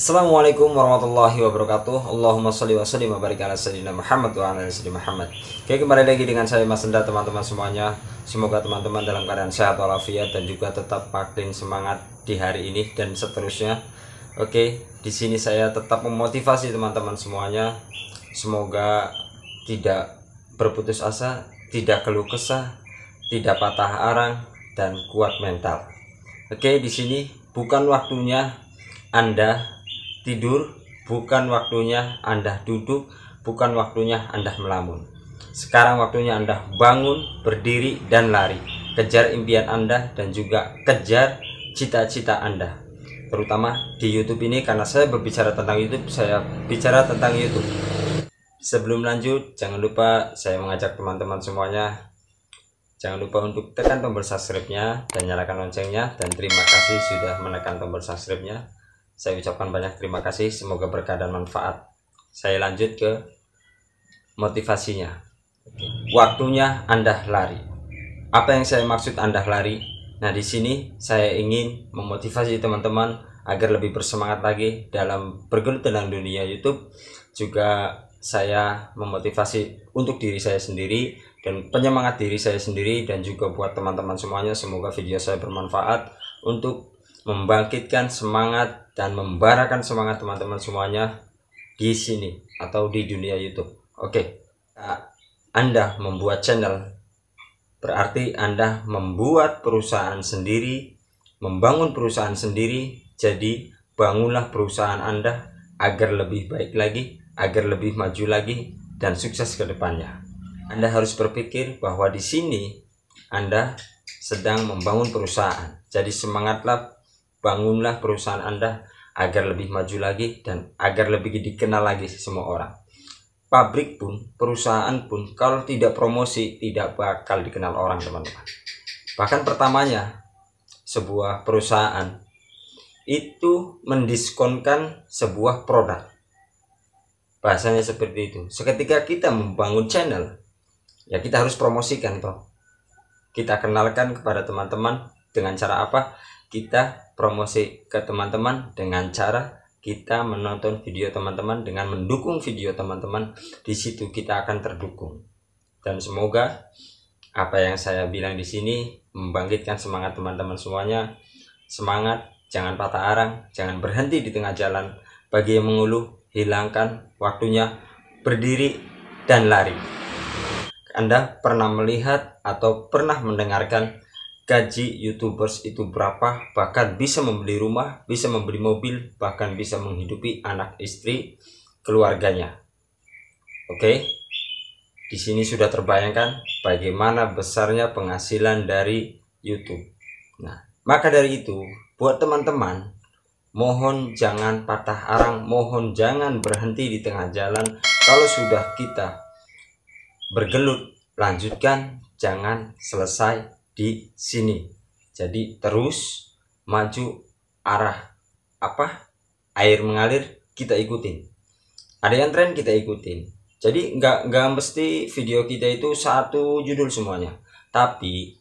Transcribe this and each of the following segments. Assalamualaikum warahmatullahi wabarakatuh. Allahumma sholli wa sallim wa barik ala sayyidina Muhammad wa ala sayyidina Muhammad. Oke, kembali lagi dengan saya Mas Enda, teman-teman semuanya. Semoga teman-teman dalam keadaan sehat walafiat dan juga tetap makin semangat di hari ini dan seterusnya. Oke, di sini saya tetap memotivasi teman-teman semuanya. Semoga tidak berputus asa, tidak keluh kesah, tidak patah arang dan kuat mental. Oke, di sini bukan waktunya Anda tidur, bukan waktunya Anda duduk, bukan waktunya Anda melamun. Sekarang waktunya Anda bangun, berdiri, dan lari. Kejar impian Anda dan juga kejar cita-cita Anda. Terutama di YouTube ini, karena saya berbicara tentang YouTube, saya bicara tentang YouTube. Sebelum lanjut, jangan lupa saya mengajak teman-teman semuanya, jangan lupa untuk tekan tombol subscribe-nya dan nyalakan loncengnya. Dan terima kasih sudah menekan tombol subscribe-nya. Saya ucapkan banyak terima kasih, semoga berkah dan manfaat. Saya lanjut ke motivasinya. Waktunya Anda lari. Apa yang saya maksud Anda lari? Nah, di sini saya ingin memotivasi teman-teman agar lebih bersemangat lagi dalam bergelut dalam dunia YouTube. Juga saya memotivasi untuk diri saya sendiri dan penyemangat diri saya sendiri dan juga buat teman-teman semuanya. Semoga video saya bermanfaat untuk membangkitkan semangat dan membarakan semangat teman-teman semuanya di sini atau di dunia YouTube. Oke, Anda membuat channel berarti Anda membuat perusahaan sendiri, membangun perusahaan sendiri. Jadi bangunlah perusahaan Anda agar lebih baik lagi, agar lebih maju lagi dan sukses ke depannya. Anda harus berpikir bahwa di sini Anda sedang membangun perusahaan. Jadi semangatlah, bangunlah perusahaan Anda agar lebih maju lagi dan agar lebih dikenal lagi semua orang. Pabrik pun, perusahaan pun, kalau tidak promosi tidak bakal dikenal orang, teman-teman. Bahkan pertamanya sebuah perusahaan itu mendiskonkan sebuah produk. Bahasanya seperti itu. Seketika kita membangun channel, ya kita harus promosikan toh. Kita kenalkan kepada teman-teman dengan cara apa? Kita promosi ke teman-teman dengan cara kita menonton video teman-teman, dengan mendukung video teman-teman. Di situ kita akan terdukung. Dan semoga apa yang saya bilang di sini membangkitkan semangat teman-teman semuanya. Semangat, jangan patah arang, jangan berhenti di tengah jalan. Bagi yang mengeluh, hilangkan waktunya berdiri dan lari. Anda pernah melihat atau pernah mendengarkan gaji YouTubers itu berapa? Bahkan bisa membeli rumah, bisa membeli mobil, bahkan bisa menghidupi anak istri keluarganya. Oke, di sini sudah terbayangkan bagaimana besarnya penghasilan dari YouTube. Nah, maka dari itu buat teman-teman, mohon jangan patah arang, mohon jangan berhenti di tengah jalan. Kalau sudah kita bergelut, lanjutkan, jangan selesai di sini. Jadi terus maju, arah apa air mengalir kita ikutin, ada yang tren kita ikutin. Jadi nggak mesti video kita itu satu judul semuanya, tapi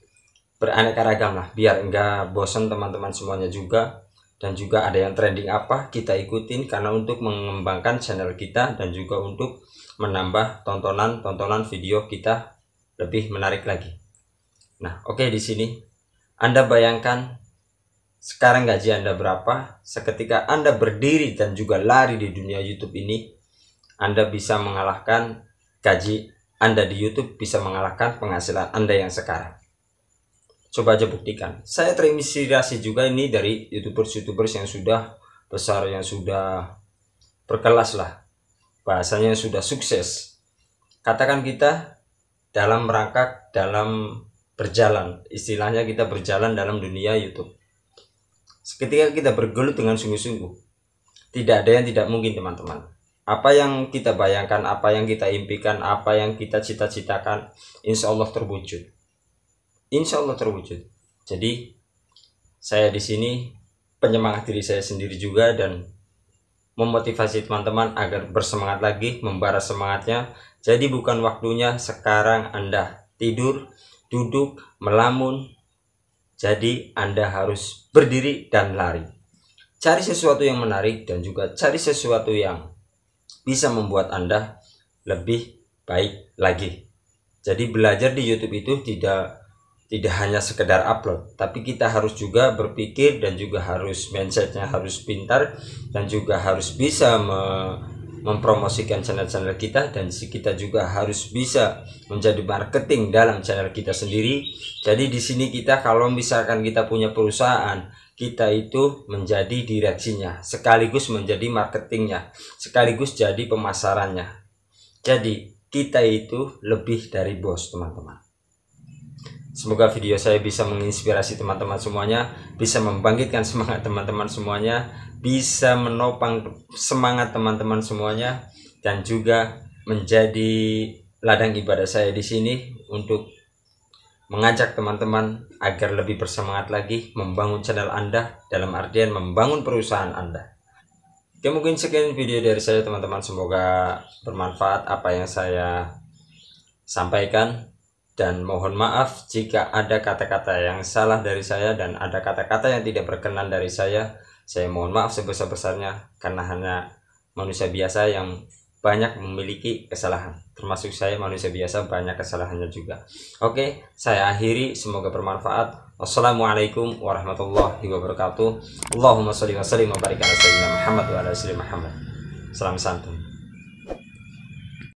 beraneka ragam lah, biar nggak bosan teman-teman semuanya juga. Dan juga ada yang trending apa kita ikutin, karena untuk mengembangkan channel kita dan juga untuk menambah tontonan video kita lebih menarik lagi. Nah, oke, di sini Anda bayangkan sekarang gaji Anda berapa. Seketika Anda berdiri dan juga lari di dunia YouTube ini, Anda bisa mengalahkan gaji Anda di YouTube, bisa mengalahkan penghasilan Anda yang sekarang. Coba aja buktikan. Saya terinspirasi juga ini dari YouTubers yang sudah besar, yang sudah berkelas lah, bahasanya yang sudah sukses. Katakan kita dalam merangkak, dalam berjalan, istilahnya kita berjalan dalam dunia YouTube. Seketika kita bergelut dengan sungguh-sungguh, tidak ada yang tidak mungkin, teman-teman. Apa yang kita bayangkan, apa yang kita impikan, apa yang kita cita-citakan, insya Allah terwujud. Insya Allah terwujud. Jadi saya di sini penyemangat diri saya sendiri juga dan memotivasi teman-teman agar bersemangat lagi, membara semangatnya. Jadi bukan waktunya sekarang Anda tidur, duduk, melamun. Jadi Anda harus berdiri dan lari. Cari sesuatu yang menarik dan juga cari sesuatu yang bisa membuat Anda lebih baik lagi. Jadi belajar di YouTube itu tidak hanya sekedar upload, tapi kita harus juga berpikir dan juga harus mindsetnya harus pintar dan juga harus bisa mempromosikan channel-channel kita, dan kita juga harus bisa menjadi marketing dalam channel kita sendiri. Jadi di sini kita, kalau misalkan kita punya perusahaan, kita itu menjadi direksinya, sekaligus menjadi marketingnya, sekaligus jadi pemasarannya. Jadi kita itu lebih dari bos, teman-teman. Semoga video saya bisa menginspirasi teman-teman semuanya, bisa membangkitkan semangat teman-teman semuanya, bisa menopang semangat teman-teman semuanya, dan juga menjadi ladang ibadah saya di sini untuk mengajak teman-teman agar lebih bersemangat lagi membangun channel Anda, dalam artian membangun perusahaan Anda. Oke, mungkin sekian video dari saya, teman-teman. Semoga bermanfaat apa yang saya sampaikan. Dan mohon maaf jika ada kata-kata yang salah dari saya dan ada kata-kata yang tidak berkenan dari saya. Saya mohon maaf sebesar-besarnya, karena hanya manusia biasa yang banyak memiliki kesalahan. Termasuk saya, manusia biasa banyak kesalahannya juga. Oke, saya akhiri. Semoga bermanfaat. Wassalamualaikum warahmatullahi wabarakatuh. Allahumma sholli wa sallim wa barik ala sayyidina Muhammad wa ala ali Muhammad. Salam santun.